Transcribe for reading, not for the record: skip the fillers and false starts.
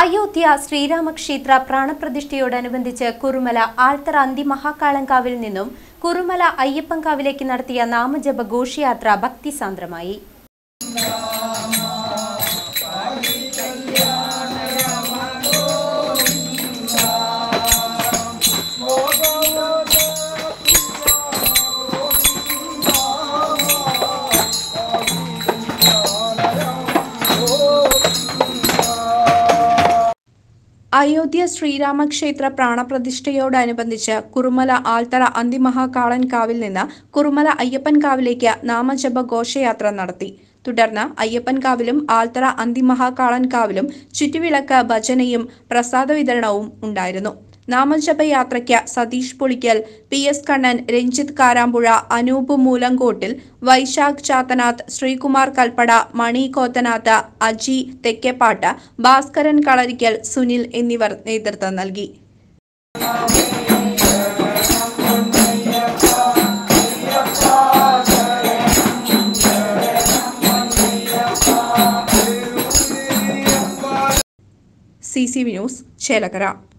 അയോധ്യ ശ്രീരാമക്ഷേത്ര പ്രാണപ്രതിഷ്ഠയോടനുബന്ധിച്ച് കുറുമല ആൽത്തറ അന്തിമഹാകാളങ്കാവിൽ നിന്നും കുറുമല അയ്യപ്പൻകാവിലേക്ക് നടത്തിയ നാമജപ ഘോഷയാത്ര ഭക്തിസാന്ദ്രമായി. അയോധ്യ ശ്രീരാമക്ഷേത്ര പ്രാണപ്രതിഷ്ഠയോടനുബന്ധിച്ച് കുറുമല ആൽത്തറ അന്തിമഹാകാളൻകാവിൽ നിന്ന് കുറുമല അയ്യപ്പൻകാവിലേക്ക് നാമജപ ഘോഷയാത്ര നടത്തി. തുടർന്ന് അയ്യപ്പൻകാവിലും ആൽത്തറ അന്തിമഹാകാളൻകാവിലും ചുറ്റുവിളക്ക് ഭജനയും പ്രസാദ വിതരണവും ഉണ്ടായിരുന്നു. നാമജപയാത്രയ്ക്ക് സതീഷ് പുളിക്കൽ, പി എസ് കണ്ണൻ, രഞ്ജിത്ത് കാരാമ്പുഴ, അനൂപ് മൂലങ്കോട്ടിൽ, വൈശാഖ് ചാത്തനാഥ്, ശ്രീകുമാർ കൽപ്പട, മണി കോത്തനാഥ്, അജി തെക്കേപ്പാട്ട, ഭാസ്കരൻ കളരിക്കൽ, സുനിൽ എന്നിവർ നേതൃത്വം നൽകി. CCV news Chelakkara.